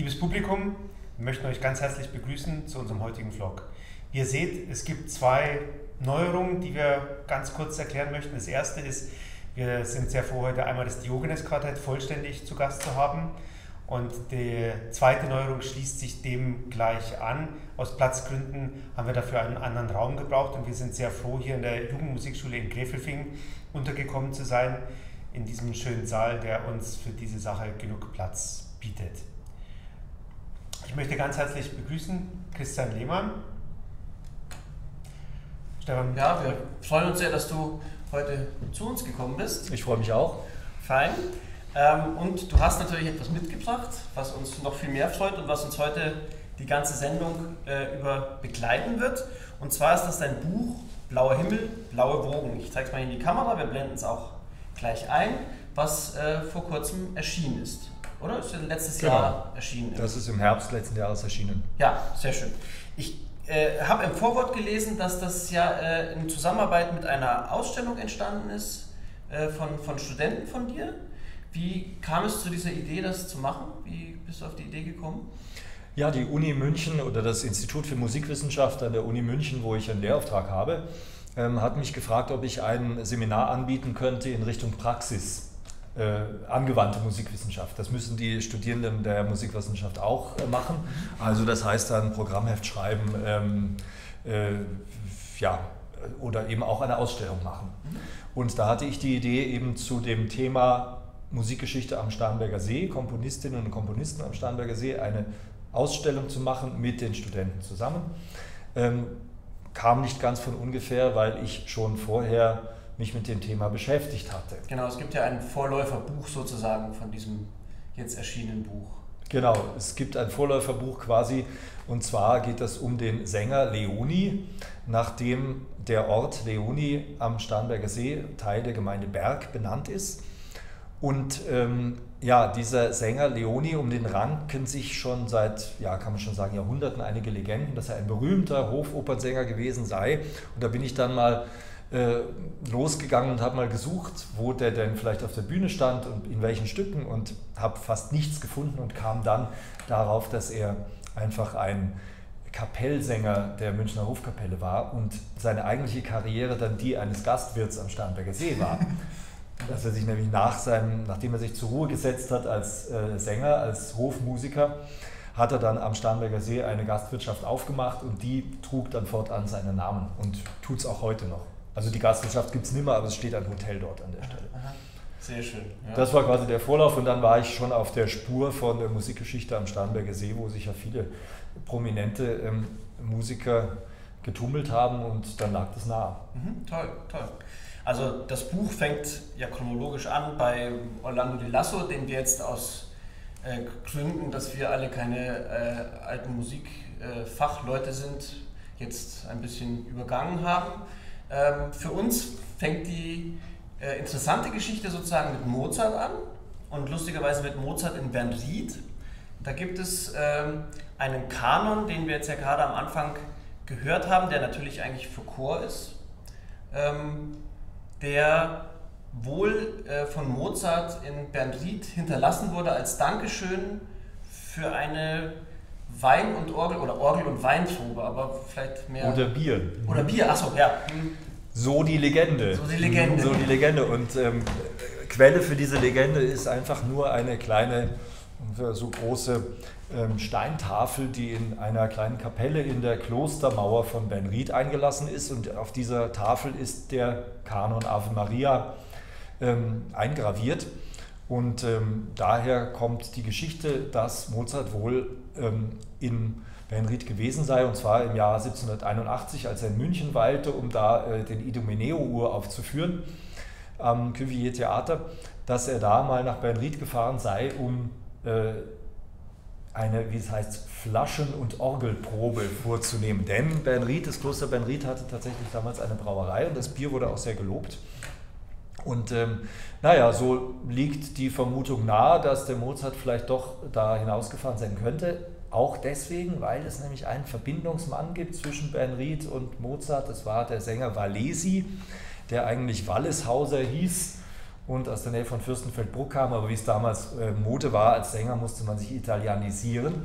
Liebes Publikum, wir möchten euch ganz herzlich begrüßen zu unserem heutigen Vlog. Wie ihr seht, es gibt zwei Neuerungen, die wir ganz kurz erklären möchten. Das erste ist, wir sind sehr froh, heute einmal das Diogenes-Quartett vollständig zu Gast zu haben. Und die zweite Neuerung schließt sich dem gleich an. Aus Platzgründen haben wir dafür einen anderen Raum gebraucht und wir sind sehr froh, hier in der Jugendmusikschule in Gräfelfing untergekommen zu sein, in diesem schönen Saal, der uns für diese Sache genug Platz bietet. Ich möchte ganz herzlich begrüßen Christian Lehmann. Stefan. Ja, wir freuen uns sehr, dass du heute zu uns gekommen bist. Ich freue mich auch. Fein. Und du hast natürlich etwas mitgebracht, was uns noch viel mehr freut und was uns heute die ganze Sendung über begleiten wird. Und zwar ist das dein Buch Blauer Himmel, Blaue Wogen. Ich zeige es mal in die Kamera, wir blenden es auch gleich ein, was vor kurzem erschienen ist. Oder? Ist ja letztes Jahr erschienen. Das ist im Herbst letzten Jahres erschienen. Ja, sehr schön. Ich habe im Vorwort gelesen, dass das ja in Zusammenarbeit mit einer Ausstellung entstanden ist von Studenten von dir. Wie kam es zu dieser Idee, das zu machen? Wie bist du auf die Idee gekommen? Ja, die Uni München oder das Institut für Musikwissenschaft an der Uni München, wo ich einen Lehrauftrag habe, hat mich gefragt, ob ich ein Seminar anbieten könnte in Richtung Praxis, angewandte Musikwissenschaft. Das müssen die Studierenden der Musikwissenschaft auch machen. Also das heißt dann Programmheft schreiben oder eben auch eine Ausstellung machen. Und da hatte ich die Idee eben zu dem Thema Musikgeschichte am Starnberger See, Komponistinnen und Komponisten am Starnberger See, eine Ausstellung zu machen mit den Studenten zusammen. Kam nicht ganz von ungefähr, weil ich schon vorher mich mit dem Thema beschäftigt hatte. Genau, es gibt ja ein Vorläuferbuch sozusagen von diesem jetzt erschienenen Buch. Genau, es gibt ein Vorläuferbuch quasi, und zwar geht es um den Sänger Leoni, nachdem der Ort Leoni am Starnberger See, Teil der Gemeinde Berg, benannt ist. Und dieser Sänger Leoni, um den ranken sich schon seit, ja, kann man schon sagen, Jahrhunderten einige Legenden, dass er ein berühmter Hofopernsänger gewesen sei. Und da bin ich dann mal losgegangen und habe mal gesucht, wo der denn vielleicht auf der Bühne stand und in welchen Stücken, und habe fast nichts gefunden und kam dann darauf, dass er einfach ein Kapellsänger der Münchner Hofkapelle war und seine eigentliche Karriere dann die eines Gastwirts am Starnberger See war. Dass er sich nämlich nachdem er sich zur Ruhe gesetzt hat als Sänger, als Hofmusiker, hat er dann am Starnberger See eine Gastwirtschaft aufgemacht und die trug dann fortan seinen Namen und tut es auch heute noch. Also die Gastwirtschaft gibt es nimmer, aber es steht ein Hotel dort an der Stelle. Aha. Sehr schön. Ja. Das war quasi der Vorlauf, und dann war ich schon auf der Spur von der Musikgeschichte am Starnberger See, wo sich ja viele prominente Musiker getummelt haben, und dann lag das nahe. Mhm, toll, toll. Also das Buch fängt ja chronologisch an bei Orlando de Lasso, den wir jetzt aus Gründen, dass wir alle keine alten Musikfachleute sind, jetzt ein bisschen übergangen haben. Für uns fängt die interessante Geschichte sozusagen mit Mozart an, und lustigerweise mit Mozart in Bernried. Da gibt es einen Kanon, den wir jetzt ja gerade am Anfang gehört haben, der natürlich eigentlich für Chor ist. Der wohl von Mozart in Bernried hinterlassen wurde als Dankeschön für eine Wein- und Orgel- oder Orgel- und Weinprobe, aber vielleicht mehr... Oder Bier. Oder Bier, achso, ja. So die Legende. So die Legende. So die Legende, und Quelle für diese Legende ist einfach nur eine kleine, so große Steintafel, die in einer kleinen Kapelle in der Klostermauer von Bernried eingelassen ist, und auf dieser Tafel ist der Kanon Ave Maria eingraviert, und daher kommt die Geschichte, dass Mozart wohl in Bernried gewesen sei, und zwar im Jahr 1781, als er in München weilte, um da den Idomeneo-Uhr aufzuführen am Cuvillier Theater, dass er da mal nach Bernried gefahren sei, um eine, wie es heißt, Flaschen- und Orgelprobe vorzunehmen. Denn Bernried, das Kloster Bernried, hatte tatsächlich damals eine Brauerei, und das Bier wurde auch sehr gelobt. Und so liegt die Vermutung nahe, dass der Mozart vielleicht doch da hinausgefahren sein könnte. Auch deswegen, weil es nämlich einen Verbindungsmann gibt zwischen Bernried und Mozart. Das war der Sänger Valesi, der eigentlich Walleshauser hieß und aus der Nähe von Fürstenfeldbruck kam, aber wie es damals Mode war, als Sänger musste man sich italienisieren.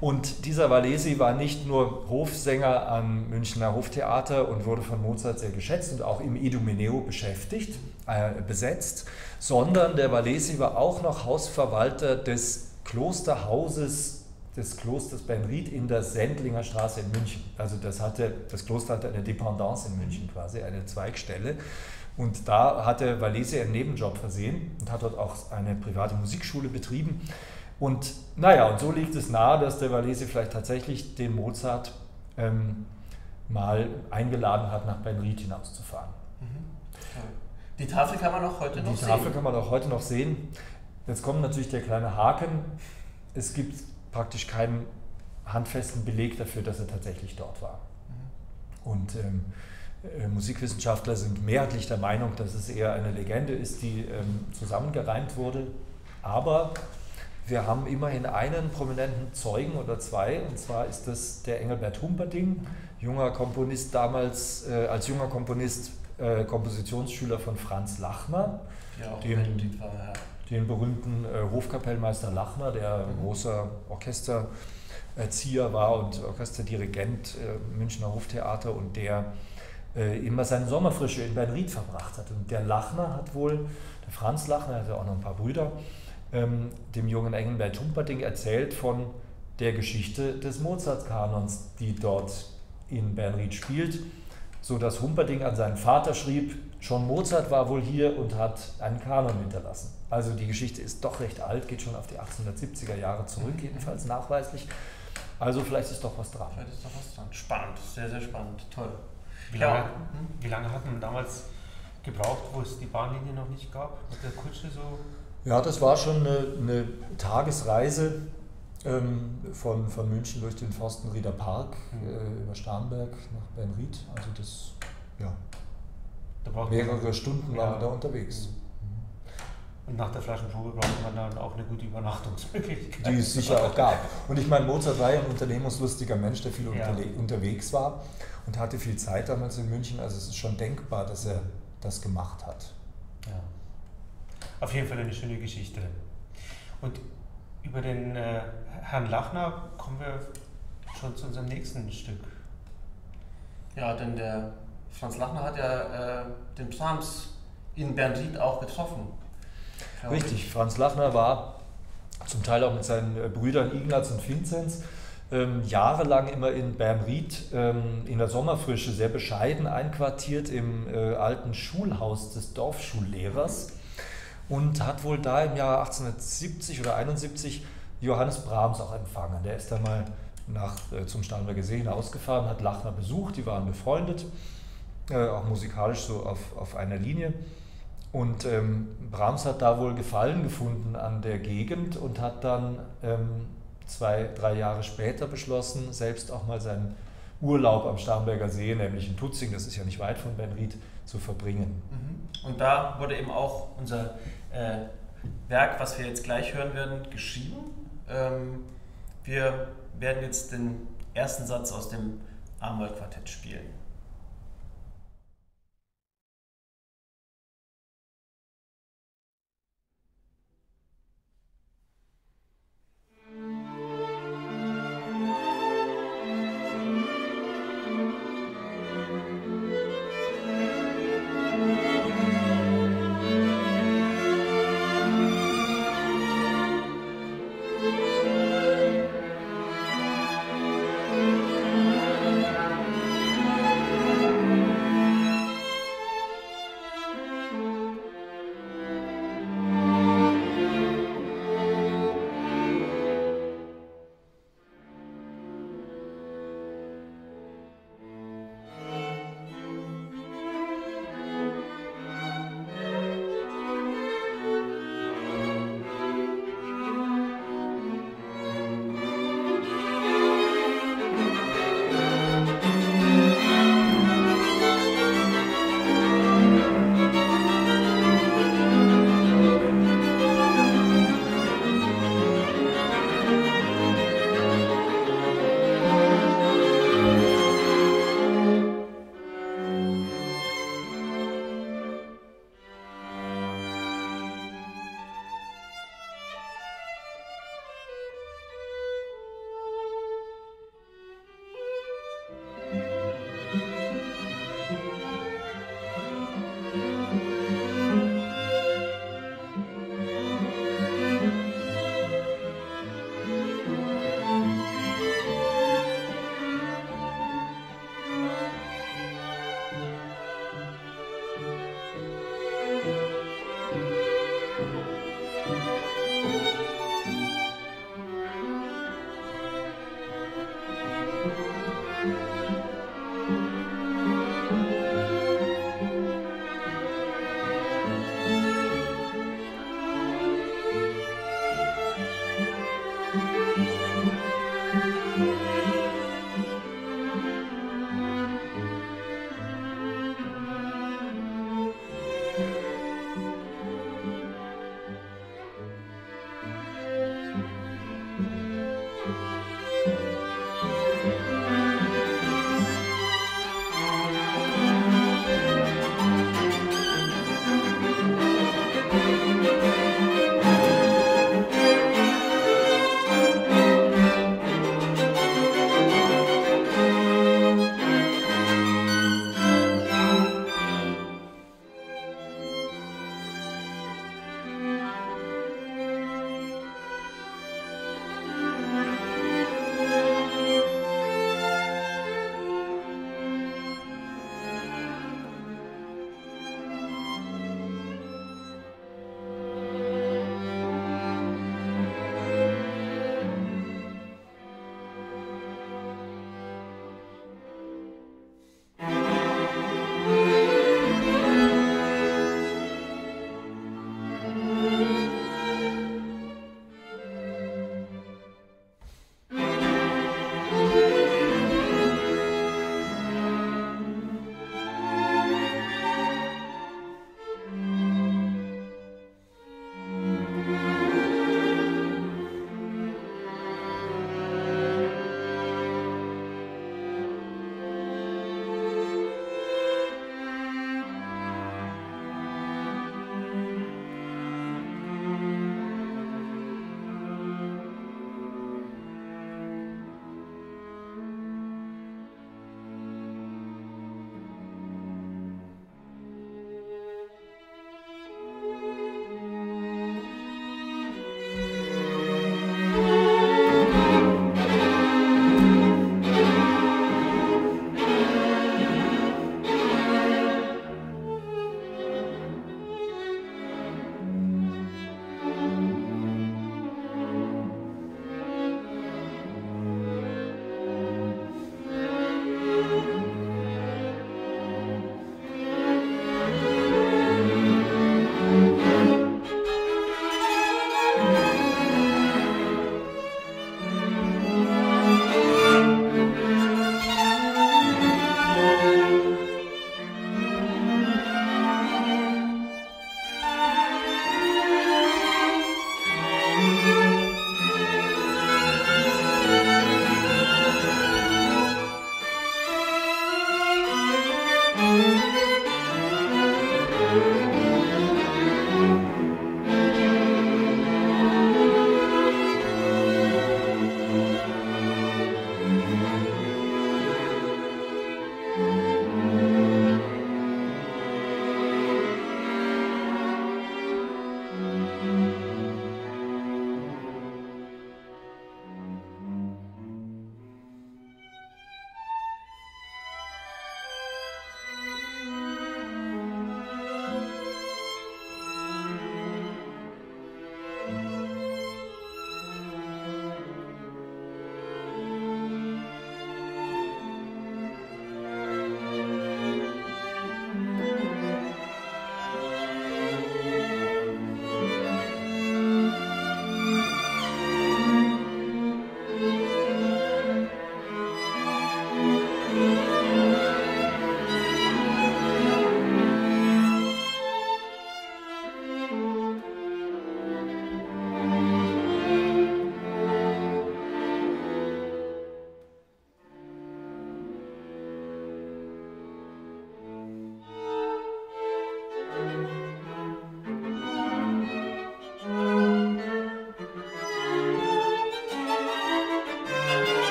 Und dieser Valesi war nicht nur Hofsänger am Münchner Hoftheater und wurde von Mozart sehr geschätzt und auch im Idomeneo besetzt, sondern der Valesi war auch noch Hausverwalter des Klosterhauses des Klosters Bernried in der Sendlinger Straße in München. Also das Kloster hatte eine Dependance in München quasi, eine Zweigstelle. Und da hatte Valesi einen Nebenjob versehen und hat dort auch eine private Musikschule betrieben. Und naja, und so liegt es nahe, dass der Valesi vielleicht tatsächlich den Mozart mal eingeladen hat, nach Bernried hinauszufahren. Die Tafel kann man auch heute noch sehen. Die Tafel kann man auch heute noch sehen. Jetzt kommt natürlich der kleine Haken. Es gibt praktisch keinen handfesten Beleg dafür, dass er tatsächlich dort war. Und Musikwissenschaftler sind mehrheitlich der Meinung, dass es eher eine Legende ist, die zusammengereimt wurde. Aber wir haben immerhin einen prominenten Zeugen oder zwei, und zwar ist das der Engelbert Humperdinck, junger Komponist, damals als junger Komponist Kompositionsschüler von Franz Lachner, ja, den berühmten Hofkapellmeister Lachner, der großer Orchestererzieher war und Orchesterdirigent Münchner Hoftheater und der immer seine Sommerfrische in Bernried verbracht hat. Und der Lachner hat wohl, der Franz Lachner hatte auch noch ein paar Brüder, dem jungen Engelbert Humperdinck erzählt von der Geschichte des Mozart-Kanons, die dort in Bernried spielt, sodass Humperdinck an seinen Vater schrieb, schon Mozart war wohl hier und hat einen Kanon hinterlassen. Also die Geschichte ist doch recht alt, geht schon auf die 1870er Jahre zurück, jedenfalls nachweislich. Also vielleicht ist doch was dran. Vielleicht ist doch was dran. Spannend, sehr, sehr spannend, toll. Wie lange hat man damals gebraucht, wo es die Bahnlinie noch nicht gab, mit der Kutsche so? Ja, das war schon eine Tagesreise von München durch den Forstenrieder Park über Starnberg nach Bernried. Also das, ja, da braucht mehrere Stunden waren wir da unterwegs. Und nach der Flaschenprobe braucht man dann auch eine gute Übernachtungsmöglichkeit. Die es sicher auch gab. Und ich meine, Mozart war ja ein unternehmungslustiger Mensch, der viel unterwegs war und hatte viel Zeit damals in München. Also es ist schon denkbar, dass er das gemacht hat. Ja. Auf jeden Fall eine schöne Geschichte. Und über den Herrn Lachner kommen wir schon zu unserem nächsten Stück. Ja, denn der Franz Lachner hat ja den Brahms in Bernried auch getroffen. Richtig, Franz Lachner war zum Teil auch mit seinen Brüdern Ignaz und Vinzenz jahrelang immer in Bernried in der Sommerfrische sehr bescheiden einquartiert im alten Schulhaus des Dorfschullehrers. Und hat wohl da im Jahr 1870 oder 1871 Johannes Brahms auch empfangen. Der ist dann mal zum Starnberger See hinausgefahren, hat Lachner besucht, die waren befreundet, auch musikalisch so auf einer Linie. Und Brahms hat da wohl Gefallen gefunden an der Gegend und hat dann 2, 3 Jahre später beschlossen, selbst auch mal seinen Urlaub am Starnberger See, nämlich in Tutzing, das ist ja nicht weit von Bernried, zu verbringen. Und da wurde eben auch unser Werk, was wir jetzt gleich hören werden, geschrieben. Wir werden jetzt den ersten Satz aus dem Arnold Quartett spielen.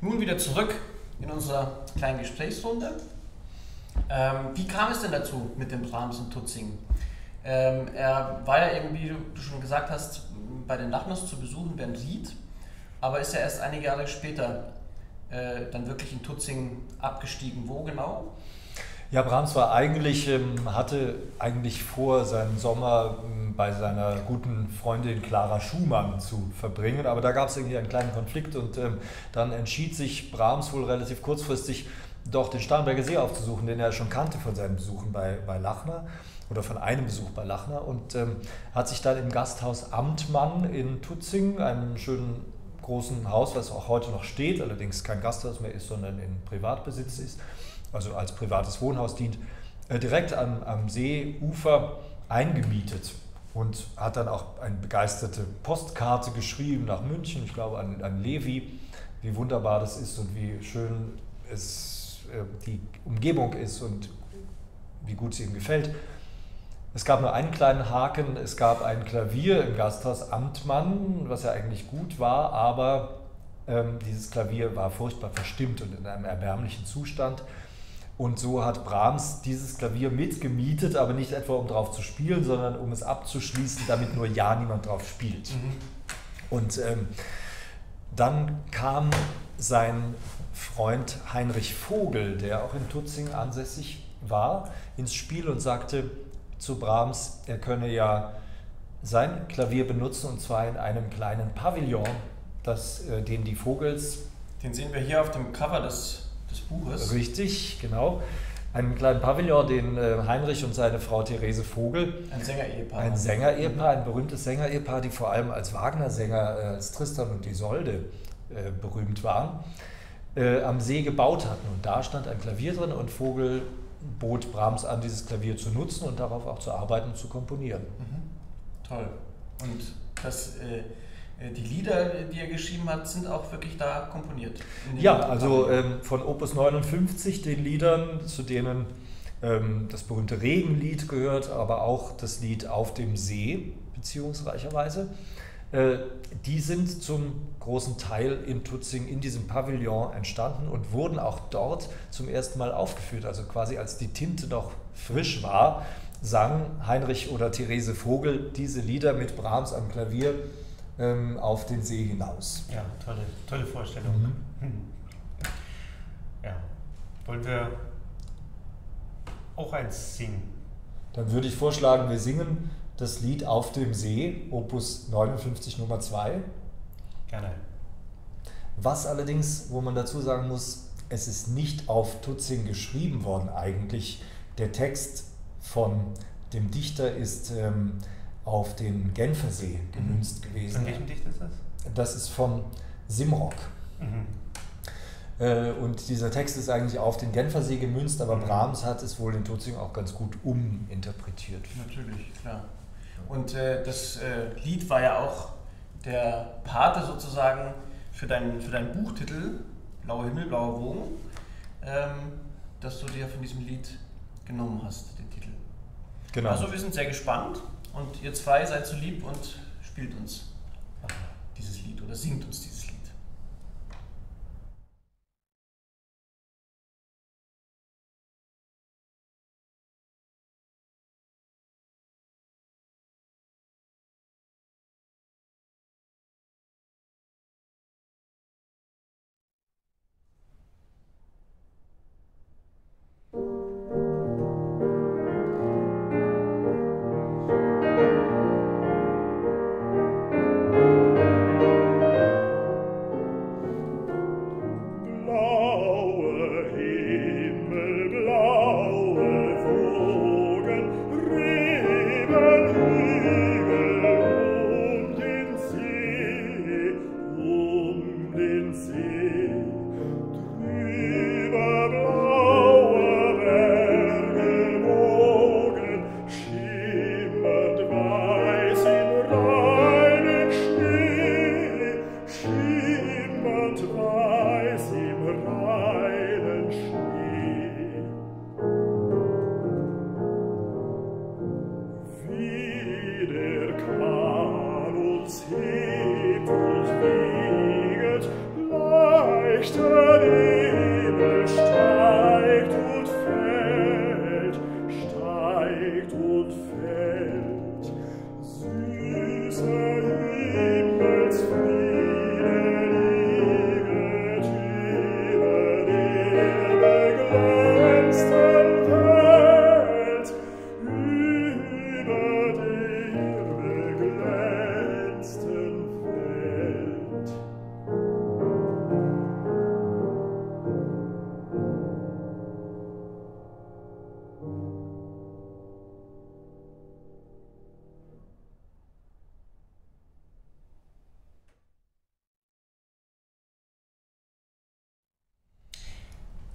Nun wieder zurück in unserer kleinen Gesprächsrunde. Wie kam es denn dazu mit dem Brahms in Tutzing? Er war ja eben, wie du schon gesagt hast, bei den Lachners zu Besuch in Bernried, aber ist ja erst einige Jahre später dann wirklich in Tutzing abgestiegen. Wo genau? Ja, Brahms war eigentlich, hatte vor, seinen Sommer bei seiner guten Freundin Clara Schumann zu verbringen, aber da gab es irgendwie einen kleinen Konflikt und dann entschied sich Brahms wohl relativ kurzfristig, doch den Starnberger See aufzusuchen, den er schon kannte von seinen Besuchen bei Lachner oder von einem Besuch bei Lachner, und hat sich dann im Gasthaus Amtmann in Tutzing, einem schönen großen Haus, was auch heute noch steht, allerdings kein Gasthaus mehr ist, sondern in Privatbesitz ist, also als privates Wohnhaus dient, direkt am Seeufer eingemietet und hat dann auch eine begeisterte Postkarte geschrieben nach München, ich glaube an Levi, wie wunderbar das ist und wie schön es die Umgebung ist und wie gut es ihm gefällt. Es gab nur einen kleinen Haken, es gab ein Klavier im Gasthaus Amtmann, was ja eigentlich gut war, aber dieses Klavier war furchtbar verstimmt und in einem erbärmlichen Zustand. Und so hat Brahms dieses Klavier mitgemietet, aber nicht etwa um drauf zu spielen, sondern um es abzuschließen, damit nur ja niemand drauf spielt. Mhm. Und dann kam sein Freund Heinrich Vogl, der auch in Tutzing ansässig war, ins Spiel und sagte zu Brahms, er könne ja sein Klavier benutzen, und zwar in einem kleinen Pavillon, den die Vogels... Den sehen wir hier auf dem Cover des Buches. Richtig, genau. Einen kleinen Pavillon, den Heinrich und seine Frau Therese Vogl, ein berühmtes Sänger-Ehepaar, die vor allem als Wagner-Sänger, als Tristan und Isolde berühmt waren, am See gebaut hatten. Und da stand ein Klavier drin und Vogl bot Brahms an, dieses Klavier zu nutzen und darauf auch zu arbeiten und zu komponieren. Mhm. Toll. Und das... Die Lieder, die er geschrieben hat, sind auch wirklich da komponiert. Ja, also von Opus 59, den Liedern, zu denen das berühmte Regenlied gehört, aber auch das Lied Auf dem See, beziehungsreicherweise, die sind zum großen Teil in Tutzing in diesem Pavillon entstanden und wurden auch dort zum ersten Mal aufgeführt. Also quasi als die Tinte noch frisch war, sang Heinrich oder Therese Vogl diese Lieder mit Brahms am Klavier auf den See hinaus. Ja, tolle Vorstellung. Mhm. Ja. Wollen wir auch eins singen? Dann würde ich vorschlagen, wir singen das Lied Auf dem See, Opus 59 Nummer 2. Gerne. Was allerdings, wo man dazu sagen muss, es ist nicht auf Tutzing geschrieben worden eigentlich. Der Text von dem Dichter ist... auf den Genfersee gemünzt gewesen. Von welchem Dicht ist das? Das ist von Simrock. Mhm. Und dieser Text ist eigentlich auf den Genfersee gemünzt, aber Brahms hat es wohl in Tutzing auch ganz gut uminterpretiert. Natürlich, klar. Und das Lied war ja auch der Pate sozusagen für deinen Buchtitel Blauer Himmel, Blaue Wogen, dass du dir von diesem Lied genommen hast, den Titel. Genau. Also wir sind sehr gespannt. Und ihr zwei seid so lieb und spielt uns dieses Lied oder singt uns dieses Lied.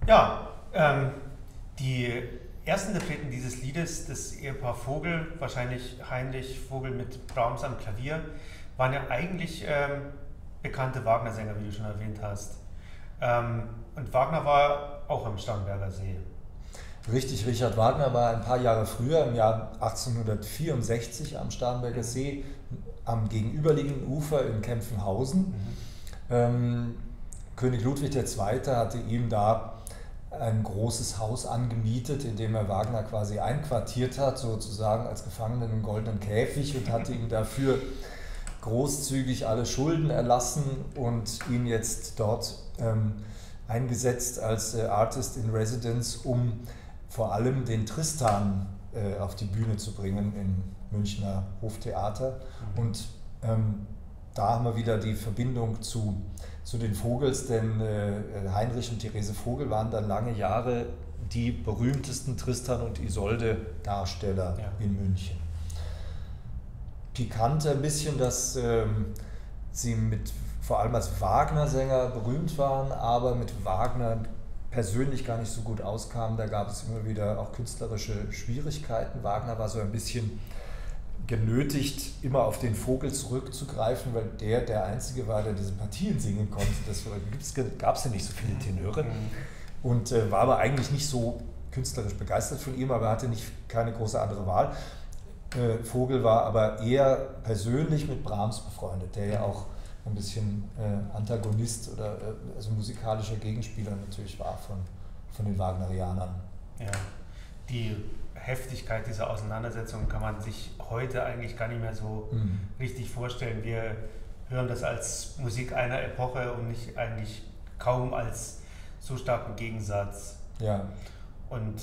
Ja, die ersten Interpreten dieses Liedes, das Ehepaar Vogl, wahrscheinlich Heinrich Vogl mit Brahms am Klavier, waren ja eigentlich bekannte Wagner-Sänger, wie du schon erwähnt hast. Und Wagner war auch am Starnberger See. Richtig, Richard Wagner war ein paar Jahre früher, im Jahr 1864 am Starnberger See, am gegenüberliegenden Ufer in Kempfenhausen. Mhm. König Ludwig II. Hatte ihm da ein großes Haus angemietet, in dem er Wagner quasi einquartiert hat, sozusagen als Gefangenen im goldenen Käfig, und hatte ihm dafür großzügig alle Schulden erlassen und ihn jetzt dort eingesetzt als Artist in Residence, um vor allem den Tristan auf die Bühne zu bringen im Münchner Hoftheater. Und da haben wir wieder die Verbindung zu den Vogels, denn Heinrich und Therese Vogl waren dann lange Jahre die berühmtesten Tristan- und Isolde-Darsteller in München. Pikant ein bisschen, dass sie vor allem als Wagner-Sänger berühmt waren, aber mit Wagner persönlich gar nicht so gut auskamen. Da gab es immer wieder auch künstlerische Schwierigkeiten. Wagner war so ein bisschen genötigt, immer auf den Vogel zurückzugreifen, weil der Einzige war, der diese Partien singen konnte. Das gab es ja nicht so viele Tenöre. Und war aber eigentlich nicht so künstlerisch begeistert von ihm, aber er hatte keine große andere Wahl. Vogl war aber eher persönlich mit Brahms befreundet, der ja auch ein bisschen Antagonist oder also musikalischer Gegenspieler natürlich war von den Wagnerianern. Ja, die Heftigkeit dieser Auseinandersetzung kann man sich heute eigentlich gar nicht mehr so richtig vorstellen. Wir hören das als Musik einer Epoche und nicht eigentlich kaum als so starken Gegensatz. Ja. Und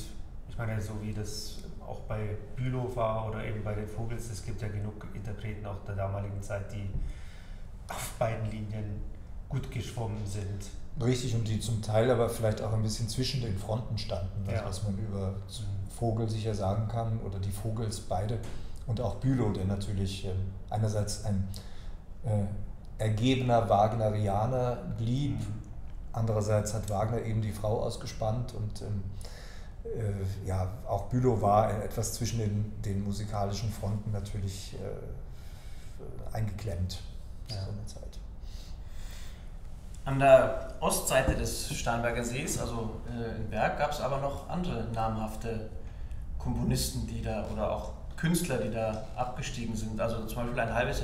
ich meine, so wie das auch bei Bülow war oder eben bei den Vogels, es gibt ja genug Interpreten auch der damaligen Zeit, die auf beiden Linien gut geschwommen sind. Richtig, und die zum Teil aber vielleicht auch ein bisschen zwischen den Fronten standen, also was man über Vogl sicher sagen kann, oder die Vogels beide und auch Bülow, der natürlich einerseits ein ergebener Wagnerianer blieb, andererseits hat Wagner eben die Frau ausgespannt, und ja, auch Bülow war etwas zwischen den musikalischen Fronten natürlich eingeklemmt zu seiner Zeit. An der Ostseite des Starnberger Sees, also in Berg, gab es aber noch andere namhafte Komponisten, die da, oder auch Künstler, die da abgestiegen sind. Also zum Beispiel ein halbes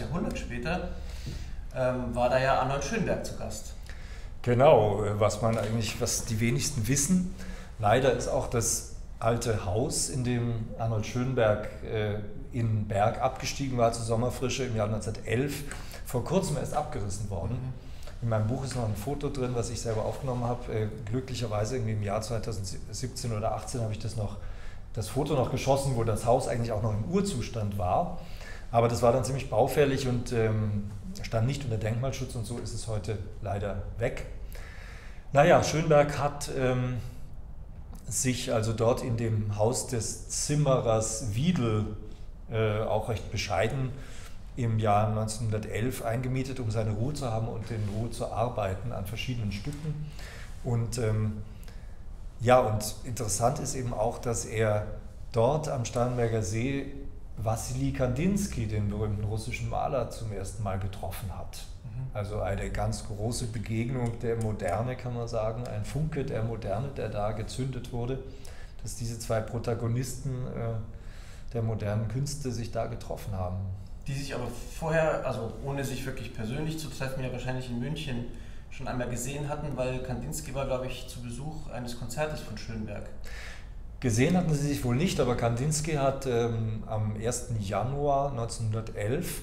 Jahrhundert später, war da ja Arnold Schönberg zu Gast. Genau, was die wenigsten wissen. Leider ist auch das alte Haus, in dem Arnold Schönberg in Berg abgestiegen war zur Sommerfrische im Jahr 1911, vor kurzem erst abgerissen worden. In meinem Buch ist noch ein Foto drin, was ich selber aufgenommen habe. Glücklicherweise irgendwie im Jahr 2017 oder 2018 habe ich das Foto noch geschossen, wo das Haus eigentlich auch noch im Urzustand war. Aber das war dann ziemlich baufällig und stand nicht unter Denkmalschutz, und so ist es heute leider weg. Naja, Schönberg hat sich also dort in dem Haus des Zimmerers Wiedel auch recht bescheiden im Jahr 1911 eingemietet, um seine Ruhe zu haben und in Ruhe zu arbeiten an verschiedenen Stücken. Und ja, und interessant ist eben auch, dass er dort am Starnberger See Wassily Kandinsky, den berühmten russischen Maler, zum ersten Mal getroffen hat. Also eine ganz große Begegnung der Moderne, kann man sagen, ein Funke der Moderne, der da gezündet wurde, dass diese zwei Protagonisten der modernen Künste sich da getroffen haben. Die sich aber vorher, also ohne sich wirklich persönlich zu treffen, ja wahrscheinlich in München schon einmal gesehen hatten, weil Kandinsky war, glaube ich, zu Besuch eines Konzertes von Schönberg. Gesehen hatten sie sich wohl nicht, aber Kandinsky hat am 1. Januar 1911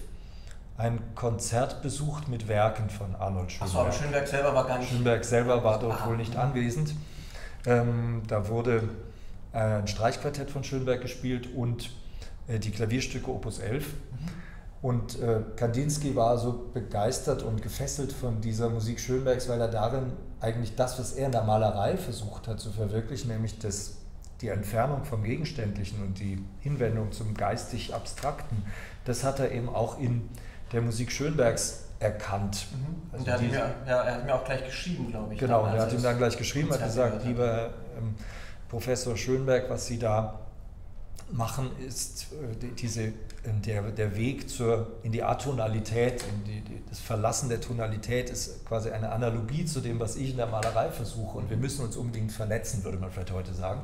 ein Konzert besucht mit Werken von Arnold Schönberg. Achso, aber Schönberg selber war gar nicht... Schönberg selber war dort wohl nicht anwesend. Da wurde ein Streichquartett von Schönberg gespielt und die Klavierstücke Opus 11. Und Kandinsky war so begeistert und gefesselt von dieser Musik Schönbergs, weil er darin eigentlich das, was er in der Malerei versucht hat zu verwirklichen, nämlich die Entfernung vom Gegenständlichen und die Hinwendung zum geistig Abstrakten, das hat er eben auch in der Musik Schönbergs erkannt. Mhm. Also er hat mir auch gleich geschrieben, glaube ich. Genau, er hat ihm dann gleich geschrieben, hat gesagt, lieber Professor Schönberg, was Sie da machen, ist der Weg in die Atonalität, das Verlassen der Tonalität ist quasi eine Analogie zu dem, was ich in der Malerei versuche, und wir müssen uns unbedingt vernetzen, würde man vielleicht heute sagen.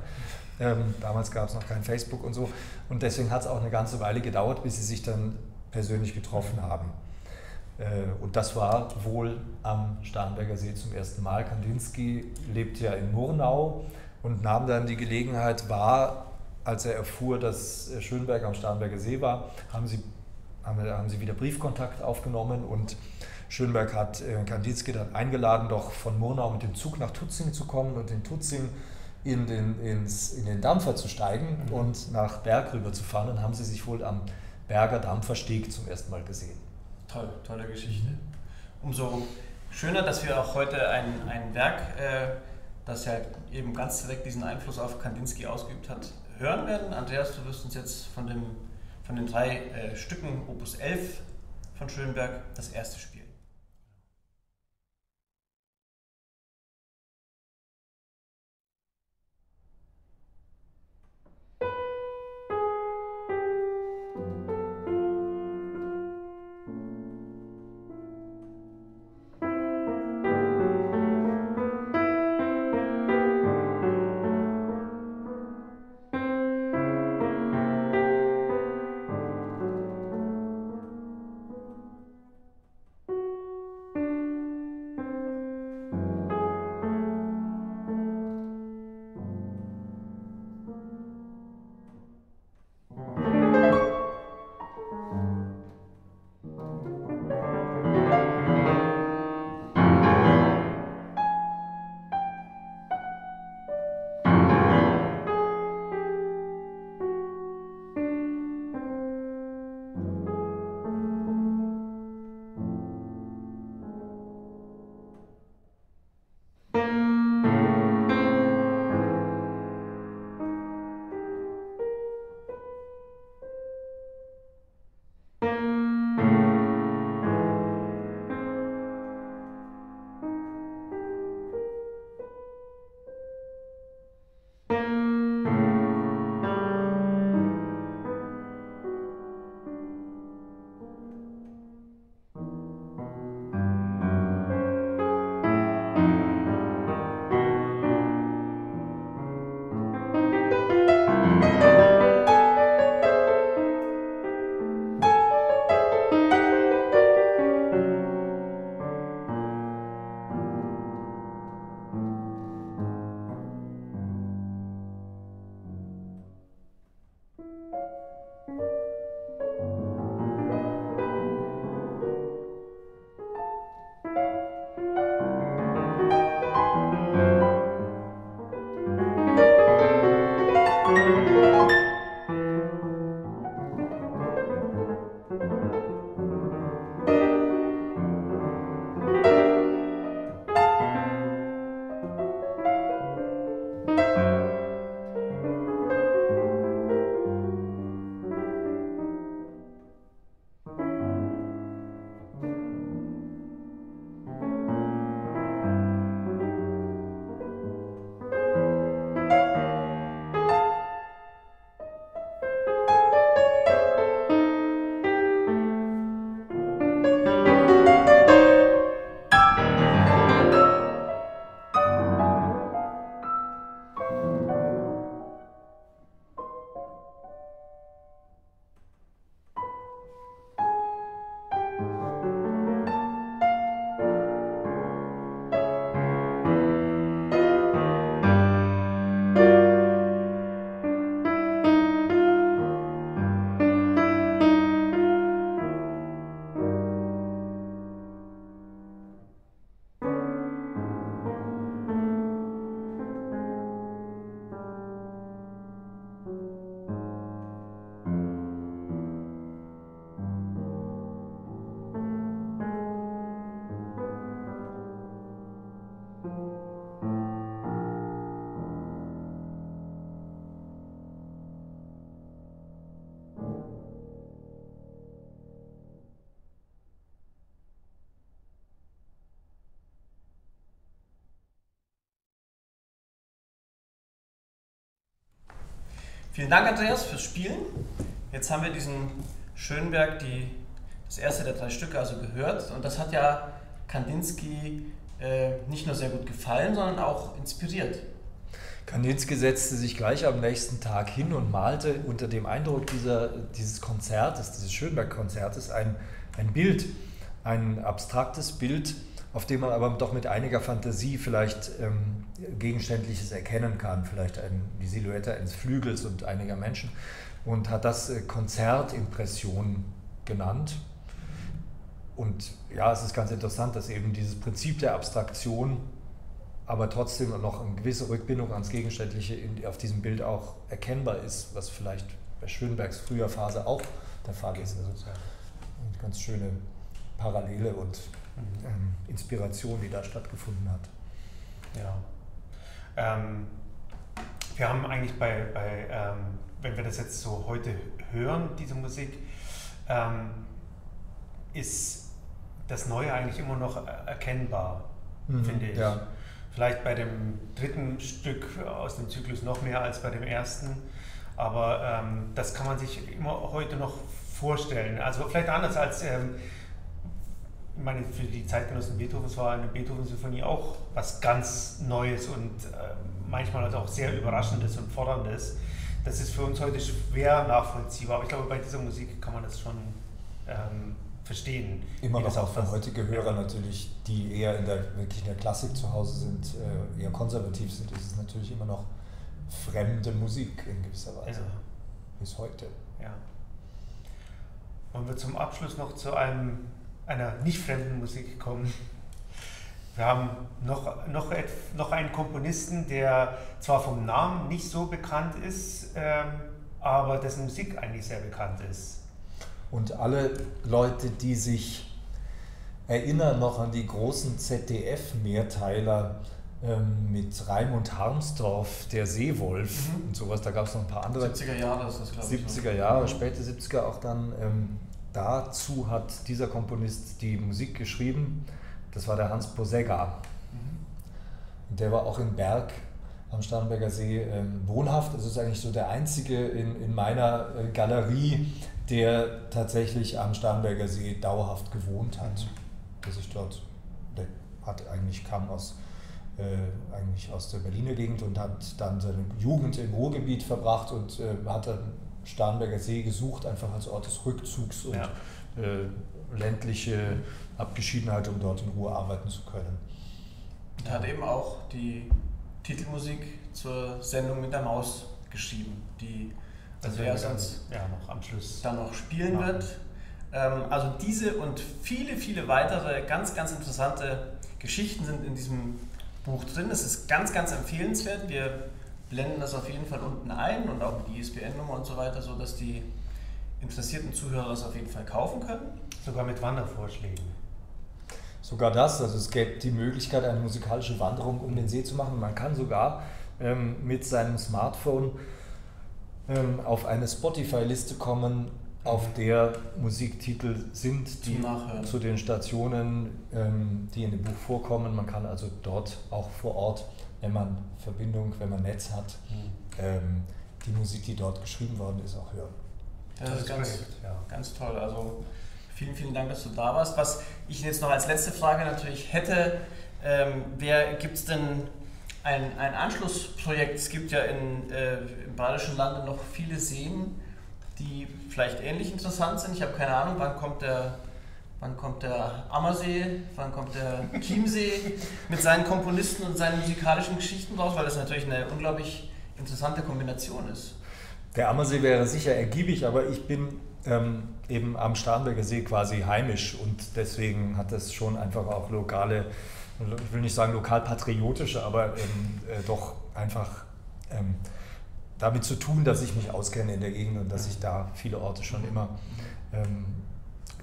Damals gab es noch kein Facebook und so, und deswegen hat es auch eine ganze Weile gedauert, bis sie sich dann persönlich getroffen haben. Und das war wohl am Starnberger See zum ersten Mal. Kandinsky lebt ja in Murnau und nahm dann die Gelegenheit wahr, als er erfuhr, dass Schönberg am Starnberger See war, haben sie wieder Briefkontakt aufgenommen, und Schönberg hat Kandinsky dann eingeladen, doch von Murnau mit dem Zug nach Tutzing zu kommen und in Tutzing in den Dampfer zu steigen und nach Berg rüber zu fahren. Dann haben sie sich wohl am Berger Dampfersteg zum ersten Mal gesehen. Toll, tolle Geschichte. Umso schöner, dass wir auch heute ein Werk, das ja eben ganz direkt diesen Einfluss auf Kandinsky ausgeübt hat, hören werden. Andreas, du wirst uns jetzt von den drei Stücken Opus 11 von Schönberg das erste spielen. Vielen Dank, Andreas, fürs Spielen. Jetzt haben wir diesen Schönberg, das erste der drei Stücke, also gehört. Und das hat ja Kandinsky nicht nur sehr gut gefallen, sondern auch inspiriert. Kandinsky setzte sich gleich am nächsten Tag hin und malte unter dem Eindruck dieses Schönberg-Konzertes, ein Bild, ein abstraktes Bild, auf dem man aber doch mit einiger Fantasie vielleicht Gegenständliches erkennen kann, vielleicht die Silhouette eines Flügels und einiger Menschen, und hat das Konzertimpression genannt. Und ja, es ist ganz interessant, dass eben dieses Prinzip der Abstraktion aber trotzdem noch eine gewisse Rückbindung ans Gegenständliche auf diesem Bild auch erkennbar ist, was vielleicht bei Schönbergs früher Phase auch der Fall ist. Also eine ganz schöne Parallele und Inspiration, die da stattgefunden hat. Ja. Wir haben eigentlich wenn wir das jetzt so heute hören, diese Musik, ist das Neue eigentlich immer noch erkennbar, finde ich. Ja. Vielleicht bei dem dritten Stück aus dem Zyklus noch mehr als bei dem ersten, aber das kann man sich immer heute noch vorstellen. Also vielleicht anders als, ich meine, für die Zeitgenossen Beethovens war eine Beethoven-Symphonie auch was ganz Neues und manchmal also auch sehr Überraschendes und Forderndes. Das ist für uns heute schwer nachvollziehbar, aber ich glaube, bei dieser Musik kann man das schon verstehen. Immer noch auch von heutigen Hörern natürlich, die eher wirklich in der Klassik zu Hause sind, eher konservativ sind, ist es natürlich immer noch fremde Musik in gewisser Weise, bis heute. Ja. Wollen wir zum Abschluss noch zu einer nicht fremden Musik kommen? Wir haben noch einen Komponisten, der zwar vom Namen nicht so bekannt ist, aber dessen Musik eigentlich sehr bekannt ist. Und alle Leute, die sich erinnern noch an die großen ZDF-Mehrteiler mit Raimund Harmstorff, der Seewolf und sowas, da gab es noch ein paar andere. 70er Jahre ist das, glaube ich. 70er Jahre, späte 70er auch dann. Dazu hat dieser Komponist die Musik geschrieben. Das war der Hans Posegga. Der war auch in Berg am Starnberger See wohnhaft. Das ist eigentlich so der einzige in meiner Galerie, der tatsächlich am Starnberger See dauerhaft gewohnt hat. Der hat eigentlich, kam eigentlich aus der Berliner Gegend und hat dann seine Jugend im Ruhrgebiet verbracht und hat dann Starnberger See gesucht, einfach als Ort des Rückzugs und ländliche Abgeschiedenheit, um dort in Ruhe arbeiten zu können. Und hat eben auch die Titelmusik zur Sendung mit der Maus geschrieben, die noch am Schluss dann noch spielen wird. Also diese und viele, viele weitere ganz, ganz interessante Geschichten sind in diesem Buch drin. Es ist ganz, ganz empfehlenswert. Wir blenden das auf jeden Fall unten ein und auch die ISBN-Nummer und so weiter, sodass die interessierten Zuhörer das auf jeden Fall kaufen können. Sogar mit Wandervorschlägen. Sogar das, also es gäbe die Möglichkeit, eine musikalische Wanderung um den See zu machen. Man kann sogar mit seinem Smartphone auf eine Spotify-Liste kommen, auf der Musiktitel sind, die zu den Stationen, die in dem Buch vorkommen. Man kann also dort auch vor Ort, wenn man Verbindung, wenn man Netz hat, die Musik, die dort geschrieben worden ist, auch hören. Das ist ganz toll. Also vielen, vielen Dank, dass du da warst. Was ich jetzt noch als letzte Frage natürlich hätte, gibt es denn ein Anschlussprojekt? Es gibt ja im Badischen Lande noch viele Seen, die vielleicht ähnlich interessant sind. Ich habe keine Ahnung, wann kommt der Ammersee, wann kommt der Chiemsee mit seinen Komponisten und seinen musikalischen Geschichten raus, weil das natürlich eine unglaublich interessante Kombination ist. Der Ammersee wäre sicher ergiebig, aber ich bin eben am Starnberger See quasi heimisch und deswegen hat das schon einfach auch lokale, ich will nicht sagen lokalpatriotische, aber doch einfach damit zu tun, dass ich mich auskenne in der Gegend und dass ich da viele Orte schon immer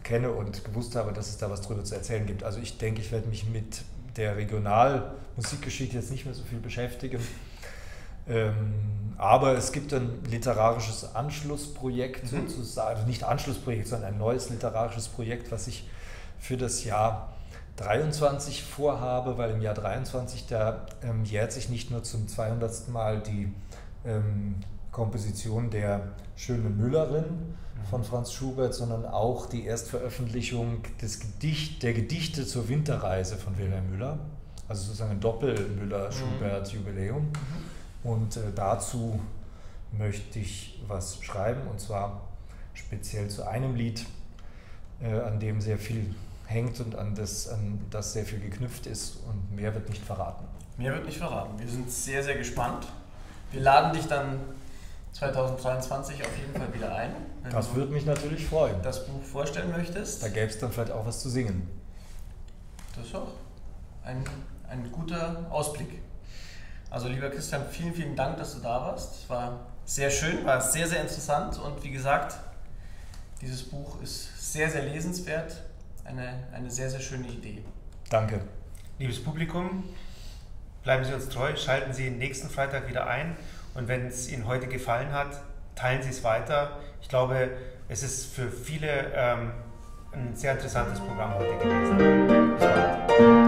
kenne und gewusst habe, dass es da was drüber zu erzählen gibt. Also ich denke, ich werde mich mit der Regionalmusikgeschichte jetzt nicht mehr so viel beschäftigen, aber es gibt ein literarisches Anschlussprojekt sozusagen, also nicht Anschlussprojekt, sondern ein neues literarisches Projekt, was ich für das Jahr 23 vorhabe, weil im Jahr 23 da jährt sich nicht nur zum 200. Mal die Komposition der Schönen Müllerin von Franz Schubert, sondern auch die Erstveröffentlichung der Gedichte zur Winterreise von Wilhelm Müller, also sozusagen ein Doppel-Müller-Schubert-Jubiläum. Und dazu möchte ich was schreiben, und zwar speziell zu einem Lied, an dem sehr viel hängt und an das sehr viel geknüpft ist, und mehr wird nicht verraten. Mehr wird nicht verraten. Wir sind sehr, sehr gespannt. Wir laden dich dann 2023 auf jeden Fall wieder ein. Das würde mich natürlich freuen. Wenn du das Buch vorstellen möchtest. Da gäbe es dann vielleicht auch was zu singen. Das ist doch ein guter Ausblick. Also lieber Christian, vielen, vielen Dank, dass du da warst. Es war sehr schön, war sehr, sehr interessant, und wie gesagt, dieses Buch ist sehr, sehr lesenswert. Eine sehr, sehr schöne Idee. Danke. Liebes Publikum, bleiben Sie uns treu, schalten Sie nächsten Freitag wieder ein, und wenn es Ihnen heute gefallen hat, teilen Sie es weiter. Ich glaube, es ist für viele ein sehr interessantes Programm heute gewesen. Bis bald.